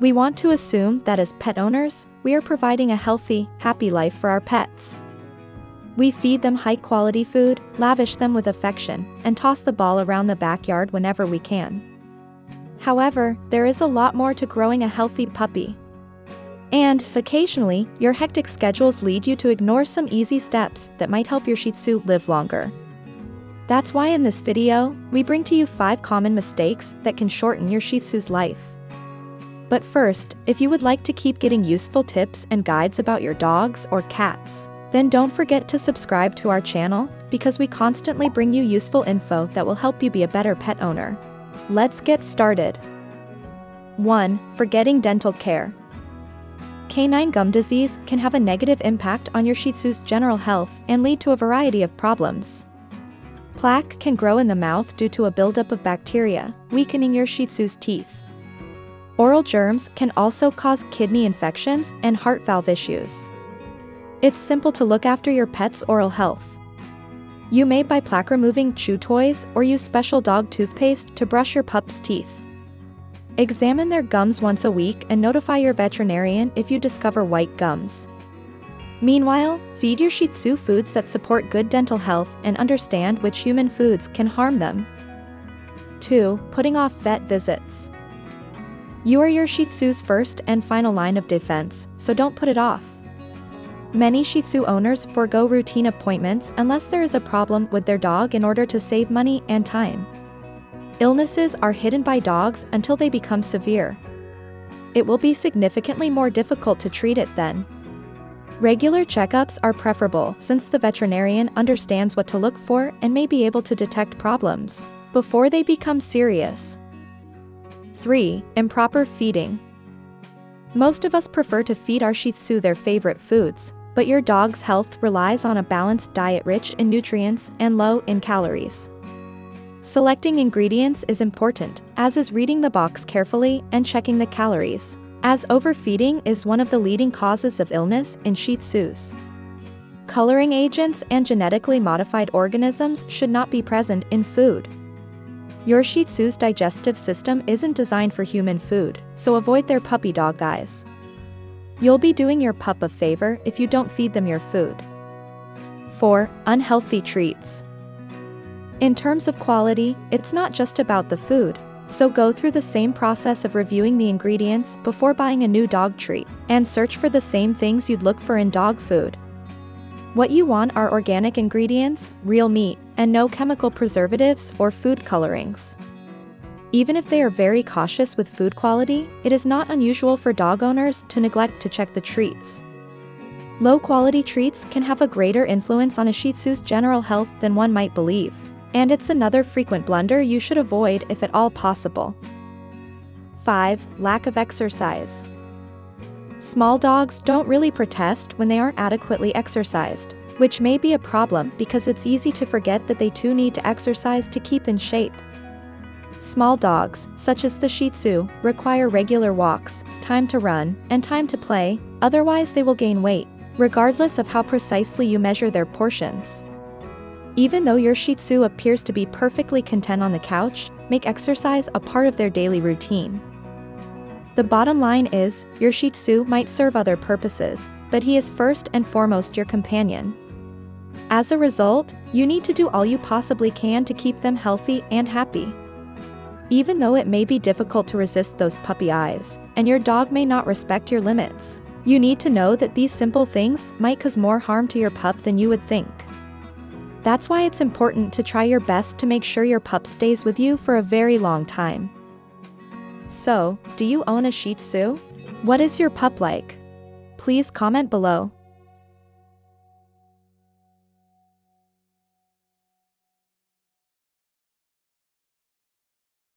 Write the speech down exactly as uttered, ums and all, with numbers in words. We want to assume that as pet owners, we are providing a healthy, happy life for our pets. We feed them high-quality food, lavish them with affection, and toss the ball around the backyard whenever we can. However, there is a lot more to growing a healthy puppy. And, occasionally, your hectic schedules lead you to ignore some easy steps that might help your Shih Tzu live longer. That's why in this video, we bring to you five common mistakes that can shorten your Shih Tzu's life. But first, if you would like to keep getting useful tips and guides about your dogs or cats, then don't forget to subscribe to our channel, because we constantly bring you useful info that will help you be a better pet owner. Let's get started. one. Forgetting dental care. Canine gum disease can have a negative impact on your Shih Tzu's general health and lead to a variety of problems. Plaque can grow in the mouth due to a buildup of bacteria, weakening your Shih Tzu's teeth. Oral germs can also cause kidney infections and heart valve issues. It's simple to look after your pet's oral health. You may buy plaque-removing chew toys or use special dog toothpaste to brush your pup's teeth. Examine their gums once a week and notify your veterinarian if you discover white gums. Meanwhile, feed your Shih Tzu foods that support good dental health and understand which human foods can harm them. two. Putting off vet visits. You are your Shih Tzu's first and final line of defense, so don't put it off. Many Shih Tzu owners forego routine appointments unless there is a problem with their dog in order to save money and time. Illnesses are hidden by dogs until they become severe. It will be significantly more difficult to treat it then. Regular checkups are preferable since the veterinarian understands what to look for and may be able to detect problems before they become serious. three. Improper feeding. Most of us prefer to feed our Shih Tzu their favorite foods, but your dog's health relies on a balanced diet rich in nutrients and low in calories. Selecting ingredients is important, as is reading the box carefully and checking the calories, as overfeeding is one of the leading causes of illness in Shih Tzus. Coloring agents and genetically modified organisms should not be present in food. Your Shih Tzu's digestive system isn't designed for human food, so avoid their puppy dog eyes. You'll be doing your pup a favor if you don't feed them your food. four. Unhealthy treats. In terms of quality, it's not just about the food, so go through the same process of reviewing the ingredients before buying a new dog treat, and search for the same things you'd look for in dog food. What you want are organic ingredients, real meat, and no chemical preservatives or food colorings. Even if they are very cautious with food quality, it is not unusual for dog owners to neglect to check the treats. Low-quality treats can have a greater influence on a Shih Tzu's general health than one might believe, and it's another frequent blunder you should avoid if at all possible. five. Lack of exercise. Small dogs don't really protest when they aren't adequately exercised, which may be a problem because it's easy to forget that they too need to exercise to keep in shape. Small dogs, such as the Shih Tzu, require regular walks, time to run, and time to play, otherwise they will gain weight, regardless of how precisely you measure their portions. Even though your Shih Tzu appears to be perfectly content on the couch, make exercise a part of their daily routine. The bottom line is, your Shih Tzu might serve other purposes, but he is first and foremost your companion. As a result, you need to do all you possibly can to keep them healthy and happy. Even though it may be difficult to resist those puppy eyes, and your dog may not respect your limits, you need to know that these simple things might cause more harm to your pup than you would think. That's why it's important to try your best to make sure your pup stays with you for a very long time. So, do you own a Shih Tzu? What is your pup like? Please comment below.